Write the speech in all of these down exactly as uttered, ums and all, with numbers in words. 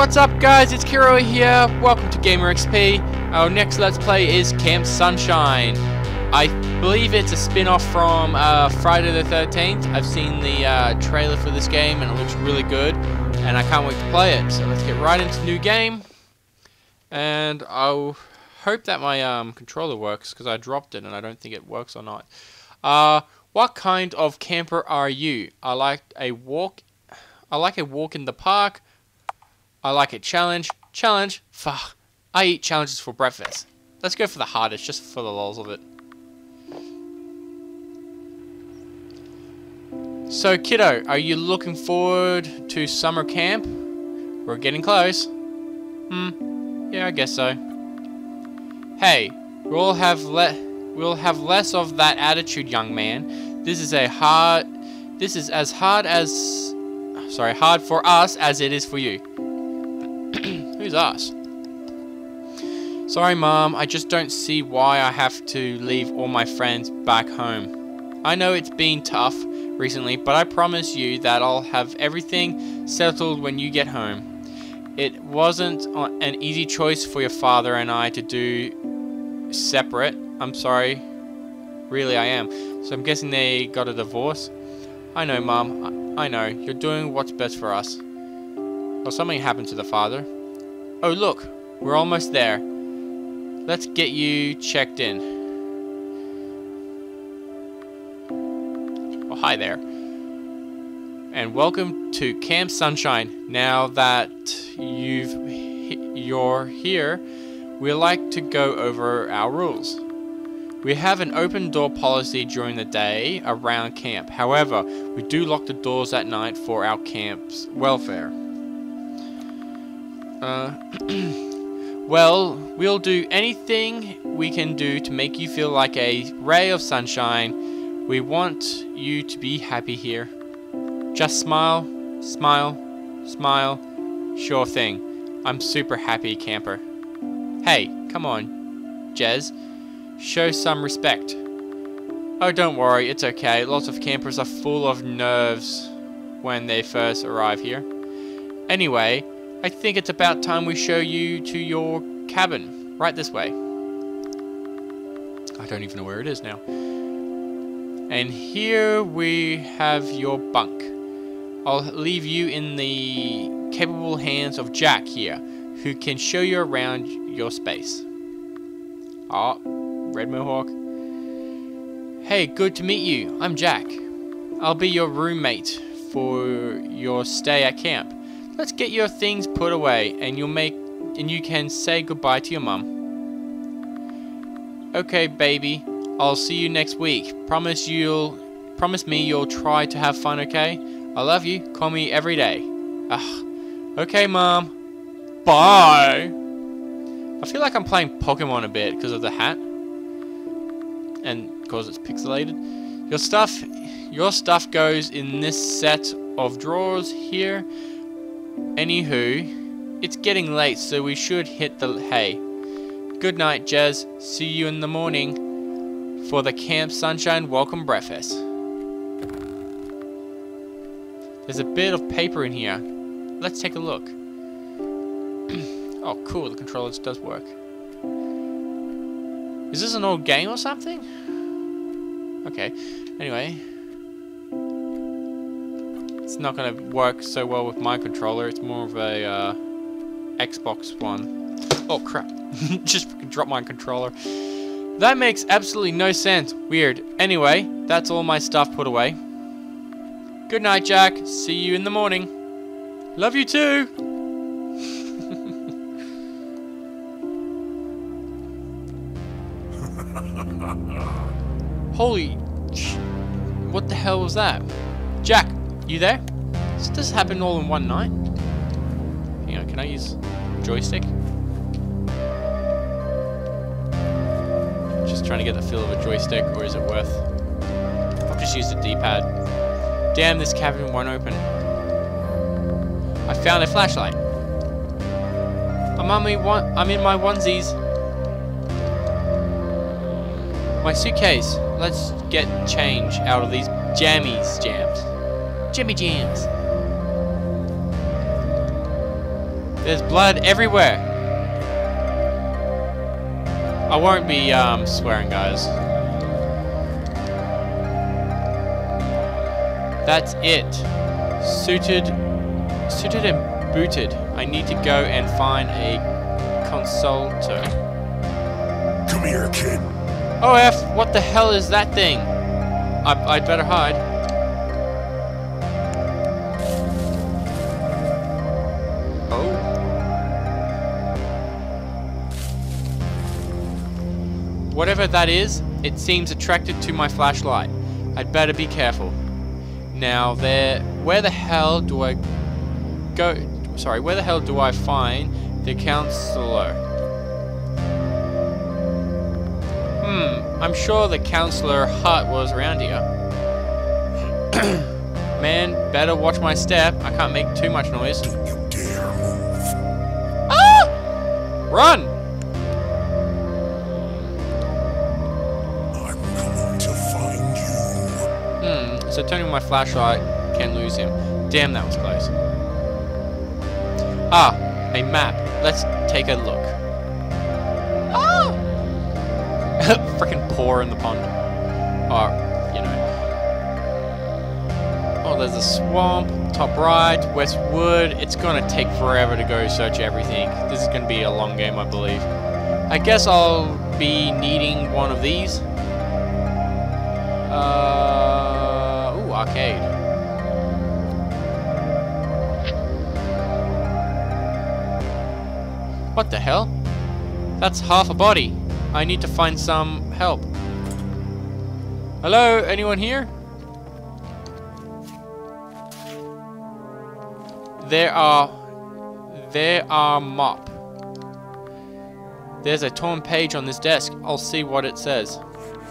What's up guys, it's Kiro here, welcome to Gamer X P. Our next Let's Play is Camp Sunshine. I believe it's a spin-off from uh, Friday the thirteenth. I've seen the uh, trailer for this game and it looks really good and I can't wait to play it. So let's get right into the new game. And I'll hope that my um, controller works because I dropped it and I don't think it works or not. Uh, what kind of camper are you? I like a walk, I like a walk in the park. I like it. Challenge. Challenge. Fuck. I eat challenges for breakfast. Let's go for the hardest, just for the lols of it. So, kiddo, are you looking forward to summer camp? We're getting close. Hmm. Yeah, I guess so. Hey, we'll have le we'll have less of that attitude, young man. This is a hard. This is as hard as. Sorry, hard for us as it is for you. Who's us? Sorry, Mom. I just don't see why I have to leave all my friends back home. I know it's been tough recently, but I promise you that I'll have everything settled when you get home. It wasn't an easy choice for your father and I to do separate. I'm sorry. Really, I am. So I'm guessing they got a divorce. I know, Mom. I know. You're doing what's best for us. Or something happened to the father. Oh look, we're almost there. Let's get you checked in. Oh, hi there. And welcome to Camp Sunshine. Now that you've you're here, we like to go over our rules. We have an open door policy during the day around camp. However, we do lock the doors at night for our camp's welfare. Uh, well, we'll do anything we can do to make you feel like a ray of sunshine. We want you to be happy here. Just smile, smile, smile. Sure thing. I'm super happy, camper. Hey, come on, Jez. Show some respect. Oh, don't worry, it's okay. Lots of campers are full of nerves when they first arrive here. Anyway, I think it's about time we show you to your cabin. Right this way. I don't even know where it is now. And here we have your bunk. I'll leave you in the capable hands of Jack here, who can show you around your space. Ah, Red Mohawk. Hey, good to meet you. I'm Jack. I'll be your roommate for your stay at camp. Let's get your things put away, and you'll make, and you can say goodbye to your mum. Okay, baby. I'll see you next week. Promise you'll, promise me you'll try to have fun. Okay? I love you. Call me every day. Ugh. Okay, mum. Bye. I feel like I'm playing Pokemon a bit because of the hat, and because it's pixelated. Your stuff, your stuff goes in this set of drawers here. Anywho, it's getting late, so we should hit the hay. Good night, Jez. See you in the morning for the Camp Sunshine welcome breakfast. There's a bit of paper in here. Let's take a look. Oh, cool. The controller does work. Is this an old game or something? Okay. Anyway. It's not going to work so well with my controller. It's more of a uh, Xbox one. Oh crap. Just dropped my controller. That makes absolutely no sense. Weird. Anyway, that's all my stuff put away. Good night, Jack. See you in the morning. Love you too. Holy sh- what the hell was that? Jack. You there? Does this happen all in one night? Hang on, can I use joystick? Just trying to get the feel of a joystick, or is it worth? I'll just use the D-pad. Damn, this cabin won't open. I found a flashlight. I'm on my one- I'm in my onesies. My suitcase. Let's get change out of these jammies jams. Jimmy Jams. There's blood everywhere. I won't be um, swearing, guys. That's it. Suited, suited and booted. I need to go and find a consultor. Come here, kid. Oh, F! What the hell is that thing? I, I'd better hide. Oh. Whatever that is, it seems attracted to my flashlight. I'd better be careful. Now, there. Where the hell do I go? Sorry, where the hell do I find the counselor? I'm sure the counselor hut was around here. Man, better watch my step. I can't make too much noise. Don't you dare move. Ah! Run! I'm coming to find you. Hmm, so turning my flashlight can lose him. Damn, that was close. Ah, a map. Let's take a look. Frickin' pour in the pond. Or, you know. Oh, there's a swamp. Top right. Westwood. It's gonna take forever to go search everything. This is gonna be a long game, I believe. I guess I'll be needing one of these. Uh, ooh, arcade. What the hell? That's half a body. I need to find some help. Hello, anyone here? There are... There are mop. There's a torn page on this desk. I'll see what it says.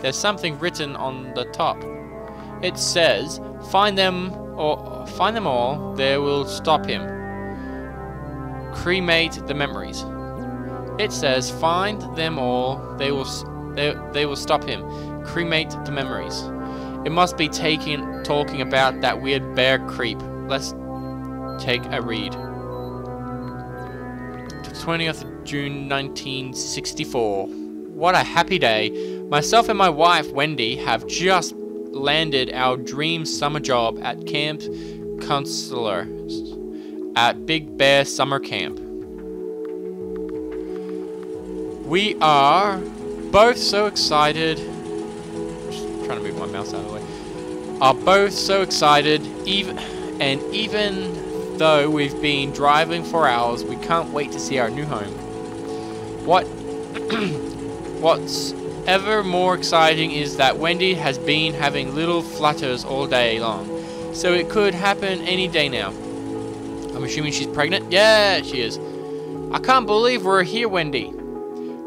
There's something written on the top. It says, find them or find them all, they will stop him. Cremate the memories. It says, find them all, they will they, they will stop him. Cremate the memories. It must be taking, talking about that weird bear creep. Let's take a read. twentieth of June nineteen sixty-four. What a happy day. Myself and my wife, Wendy, have just landed our dream summer job at Camp Counselor at Big Bear Summer Camp. We are both so excited. Just trying to move my mouse out of the way. Are both so excited, even and even though we've been driving for hours, we can't wait to see our new home. What, what's ever more exciting is that Wendy has been having little flutters all day long, so it could happen any day now. I'm assuming she's pregnant. Yeah, she is. I can't believe we're here, Wendy.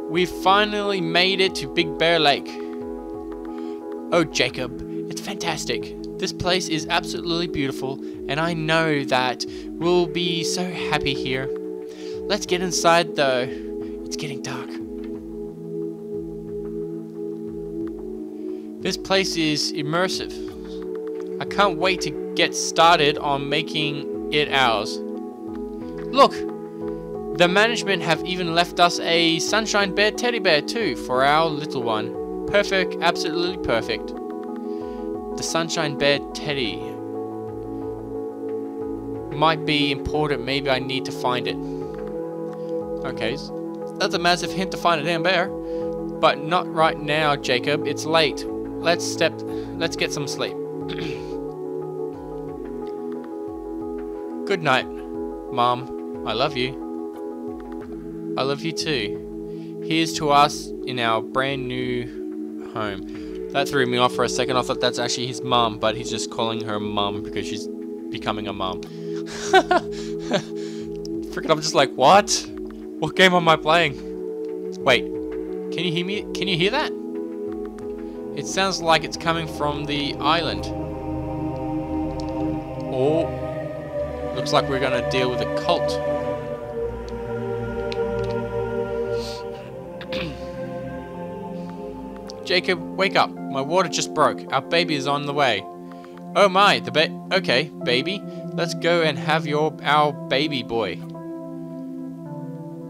We've finally made it to Big Bear Lake. Oh, Jacob, it's fantastic. This place is absolutely beautiful, and I know that we'll be so happy here. Let's get inside, though. It's getting dark. This place is immersive. I can't wait to get started on making it ours. Look! The management have even left us a Sunshine Bear teddy bear too for our little one. Perfect, absolutely perfect. The Sunshine Bear teddy might be important, maybe I need to find it. Okay, that's a massive hint to find a damn bear. But not right now, Jacob, it's late. Let's step, let's get some sleep. Good night, Mom, I love you. I love you too. Here's to us in our brand new home. That threw me off for a second. I thought that's actually his mum, but he's just calling her mum because she's becoming a mum. Freaking, I'm just like, what? What game am I playing? Wait, can you hear me? Can you hear that? It sounds like it's coming from the island. Oh, looks like we're gonna deal with a cult. Jacob, wake up. My water just broke. Our baby is on the way. Oh my, the ba- Okay, baby. Let's go and have your- our baby boy.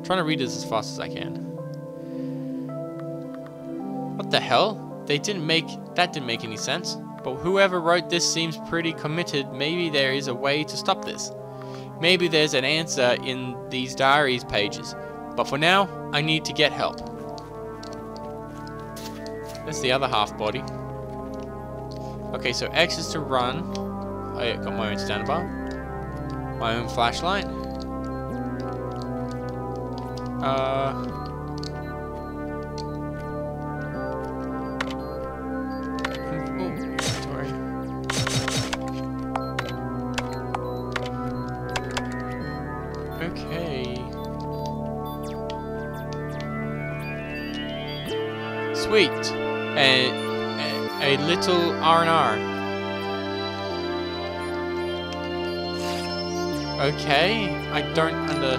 trying to read this as fast as I can. What the hell? They didn't make... That didn't make any sense. But whoever wrote this seems pretty committed. Maybe there is a way to stop this. Maybe there's an answer in these diaries pages. But for now, I need to get help. That's the other half body. Okay, so X is to run. I got my own standby. My own flashlight. Uh... Sweet, a, a, a little R and R. Okay, I don't under...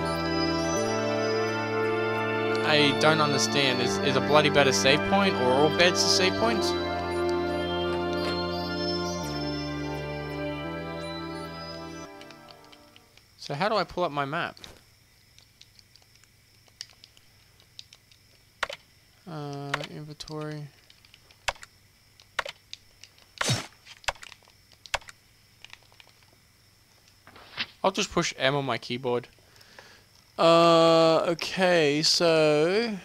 I don't understand. Is, is a bloody bed a save point, or all beds are save points? So how do I pull up my map? Uh, inventory. I'll just push M on my keyboard. Uh, okay, so...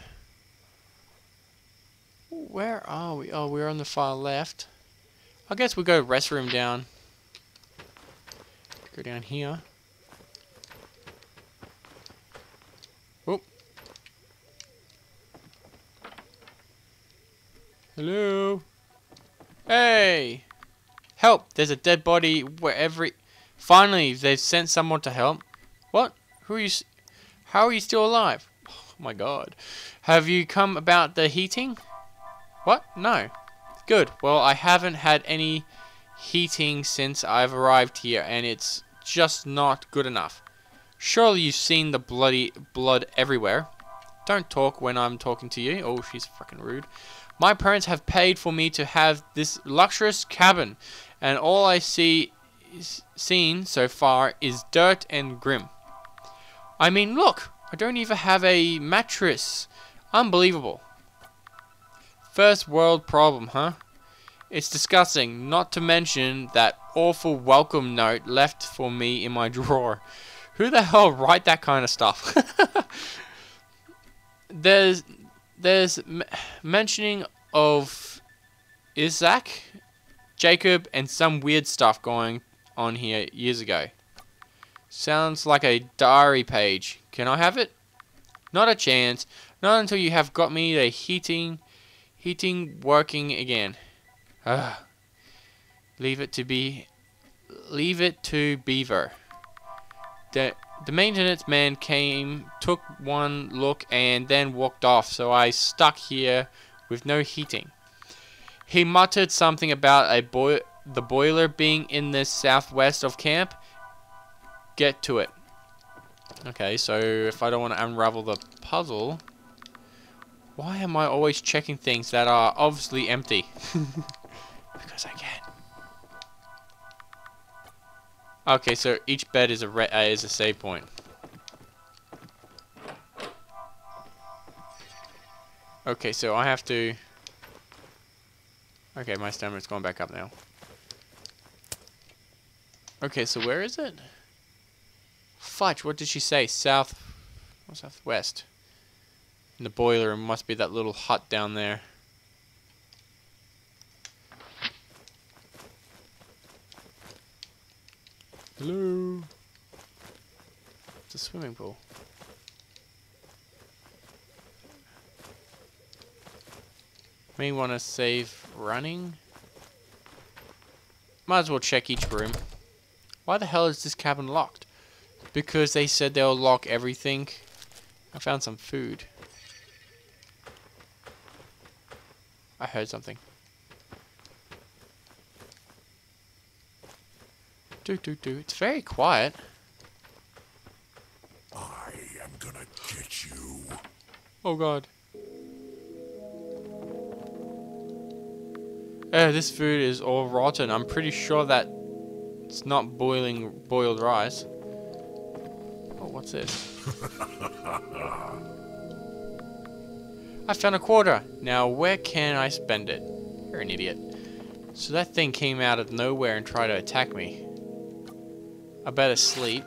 Where are we? Oh, we're on the far left. I guess we go restroom down. Go down here. Hello? Hey! Help! There's a dead body wherever it... Finally, they've sent someone to help. What? Who are you... S How are you still alive? Oh my god. Have you come about the heating? What? No. Good. Well, I haven't had any heating since I've arrived here, and it's just not good enough. Surely you've seen the bloody blood everywhere. Don't talk when I'm talking to you. Oh, she's fucking rude. My parents have paid for me to have this luxurious cabin, and all I see is seen so far is dirt and grim. I mean, look, I don't even have a mattress. Unbelievable. First world problem, huh? It's disgusting, not to mention that awful welcome note left for me in my drawer. Who the hell write that kind of stuff? There's... There's m mentioning of Isaac, Jacob, and some weird stuff going on here years ago. Sounds like a diary page. Can I have it? Not a chance. Not until you have got me the heating, heating working again. Ugh. Leave it to be. Leave it to Beaver. That. The maintenance man came, took one look, and then walked off, so I stuck here with no heating. He muttered something about a boi- the boiler being in the southwest of camp. Get to it. Okay, so if I don't want to unravel the puzzle, why am I always checking things that are obviously empty? Because I can. Okay, so each bed is a re uh, is a save point. Okay, so I have to... Okay, my stamina's going back up now. Okay, so where is it? Fudge, what did she say? South... Or southwest. In the boiler, it must be that little hut down there. Hello. It's a swimming pool. May want to save running. Might as well check each room. Why the hell is this cabin locked? Because they said they'll lock everything. I found some food. I heard something. Do do do. It's very quiet. I am gonna get you. Oh god. Eh, this food is all rotten. I'm pretty sure that it's not boiling boiled rice. Oh, what's this? I found a quarter. Now where can I spend it? You're an idiot. So that thing came out of nowhere and tried to attack me. I better sleep,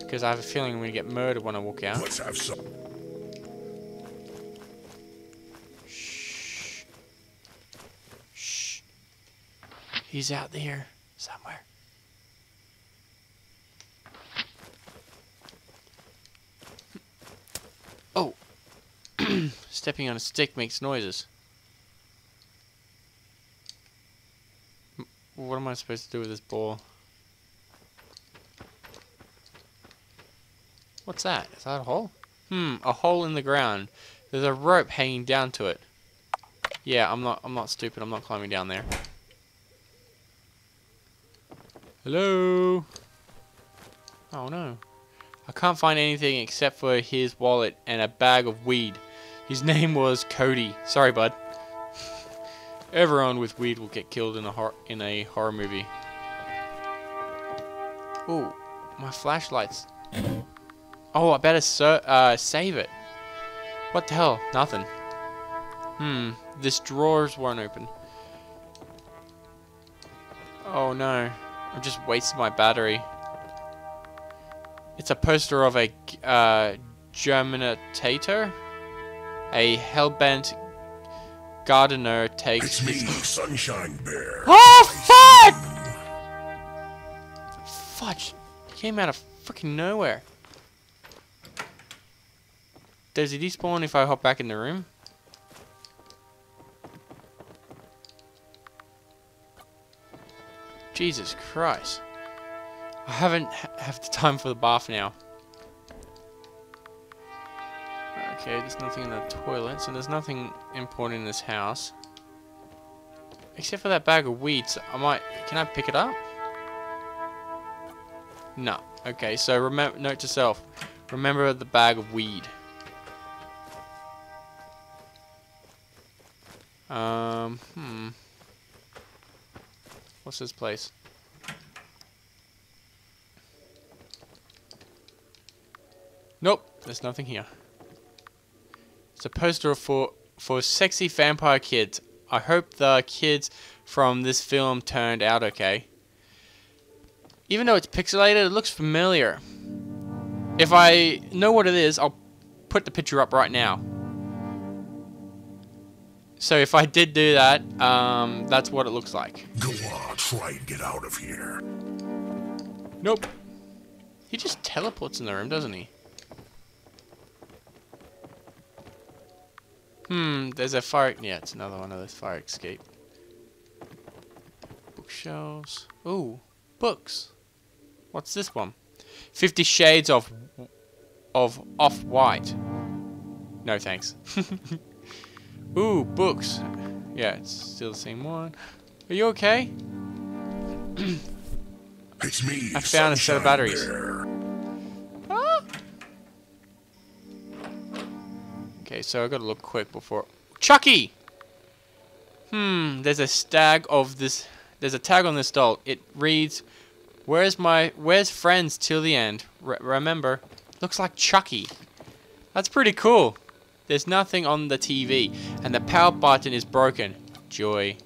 because I have a feeling I'm going to get murdered when I walk out. Let's have some. Shh. Shh. He's out there somewhere. Oh. Stepping on a stick makes noises. What am I supposed to do with this ball? What's that? Is that a hole? Hmm, a hole in the ground. There's a rope hanging down to it. Yeah, I'm not I'm not stupid. I'm not climbing down there. Hello? Oh no. I can't find anything except for his wallet and a bag of weed. His name was Cody. Sorry, bud. Everyone with weed will get killed in a hor in a horror movie. Ooh, my flashlight's... Oh, I better ser uh, save it. What the hell? Nothing. Hmm. This drawers won't open. Oh no. I've just wasted my battery. It's a poster of a uh, Germinator. A hellbent gardener takes... It's me, Sunshine Bear. Oh, fuck! Fudge. It came out of freaking nowhere. Does he despawn if I hop back in the room? Jesus Christ. I haven't have the time for the bath now. Okay, there's nothing in the toilets, and there's nothing important in this house. Except for that bag of weeds. I might... Can I pick it up? No. Okay, so remember, note to self. Remember the bag of weed. Um, hmm. What's this place? Nope, there's nothing here. It's a poster for for sexy vampire kids. I hope the kids from this film turned out okay. Even though it's pixelated, it looks familiar. If I know what it is, I'll put the picture up right now. So if I did do that, um, that's what it looks like. Go on, try and get out of here. Nope. He just teleports in the room, doesn't he? Hmm, there's a fire... Yeah, it's another one of those fire escape. Bookshelves. Ooh, books. What's this one? Fifty Shades of... of Off-White. No, thanks. Ooh, books. Yeah, it's still the same one. Are you okay? It's me. I found a set of batteries. Ah! Okay, so I gotta look quick before Chucky. Hmm, there's a stag of this there's a tag on this doll. It reads, "Where's my where's friends till the end? Re remember, looks like Chucky." That's pretty cool. There's nothing on the T V, and the power button is broken. Joy.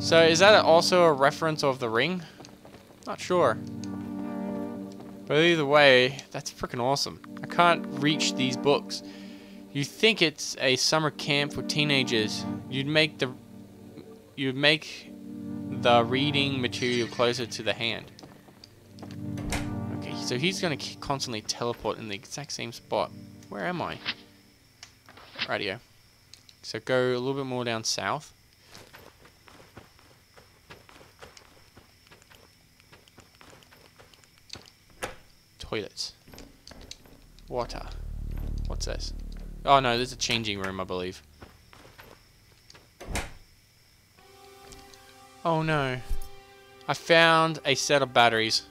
So is that also a reference of The Ring? Not sure. But either way, that's freaking awesome. I can't reach these books. You think it's a summer camp for teenagers. You'd make the you'd make the reading material closer to the hand. Okay, so he's gonna constantly teleport in the exact same spot. Where am I? Radio. So go a little bit more down south. Toilets. Water. What's this? Oh no, there's a changing room, I believe. Oh no. I found a set of batteries.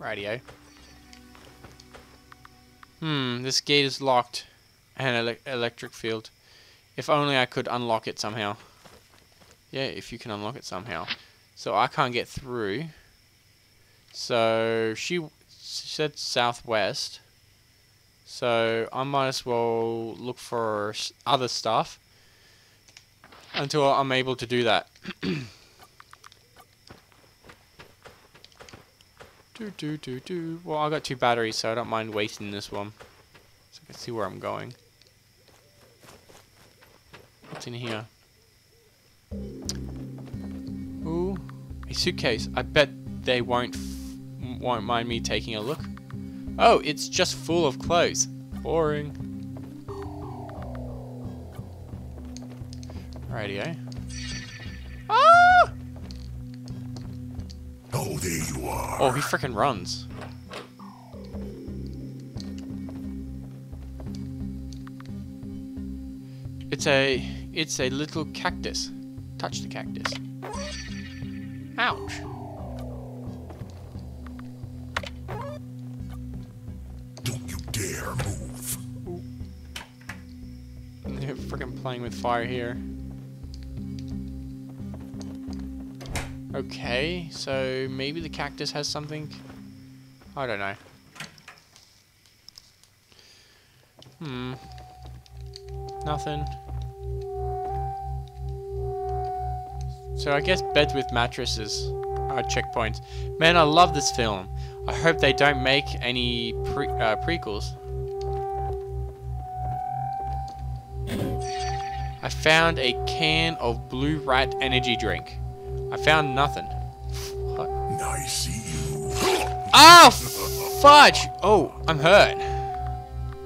Radio. Hmm, this gate is locked. An ele electric field. If only I could unlock it somehow. Yeah, if you can unlock it somehow. So I can't get through. So she, she said southwest. So I might as well look for other stuff until I'm able to do that. do, do, do, do. Well, I got two batteries, so I don't mind wasting this one. So I can see where I'm going. What's in here? Ooh, a suitcase. I bet they won't f won't mind me taking a look. Oh, it's just full of clothes. Boring. Radio. Ah! Oh, there you are. Oh, he frickin' runs. It's a it's a little cactus. Touch the cactus. Ouch. Don't you dare move. They're frickin' playing with fire here. Okay, so maybe the cactus has something. I don't know. Hmm. Nothing. So I guess beds with mattresses are checkpoints. Man, I love this film. I hope they don't make any pre uh, prequels. I found a can of Blue Rat Energy Drink. I found nothing. What? Nice you. Oh, fudge! Oh, I'm hurt.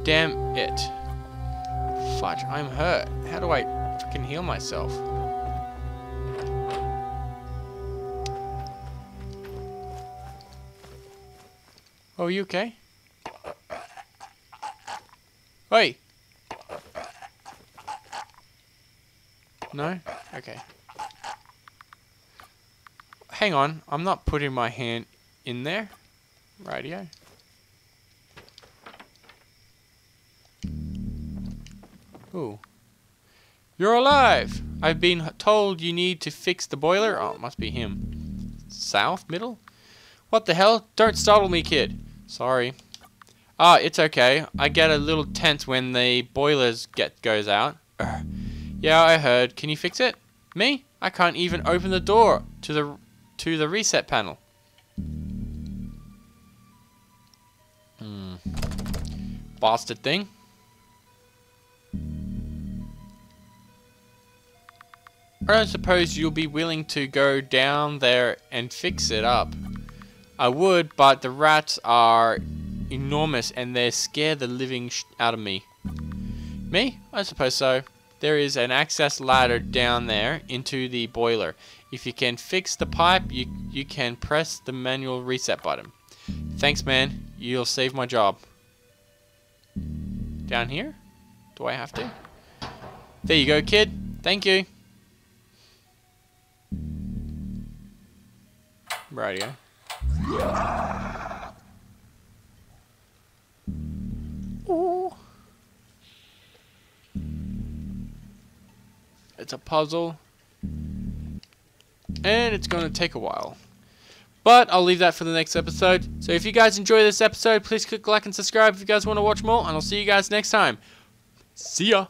Damn it. Fudge, I'm hurt. How do I fucking heal myself? Oh, you okay? Hey! No? Okay. Hang on, I'm not putting my hand in there. Radio. Ooh. You're alive! I've been told you need to fix the boiler. Oh, it must be him. South? Middle? What the hell? Don't startle me, kid. Sorry. Ah, it's okay. I get a little tense when the boilers get goes out. Ugh. Yeah, I heard. Can you fix it? Me? I can't even open the door to the... to the reset panel. Hmm. Bastard thing. I don't suppose you'll be willing to go down there and fix it up. I would, but the rats are enormous and they scare the living sh out of me. Me? I suppose so. There is an access ladder down there into the boiler. If you can fix the pipe, you, you can press the manual reset button. Thanks, man. You'll save my job. Down here? Do I have to? There you go, kid. Thank you. Radio. Ooh. It's a puzzle. And it's going to take a while. But I'll leave that for the next episode. So if you guys enjoy this episode, please click like and subscribe if you guys want to watch more. And I'll see you guys next time. See ya.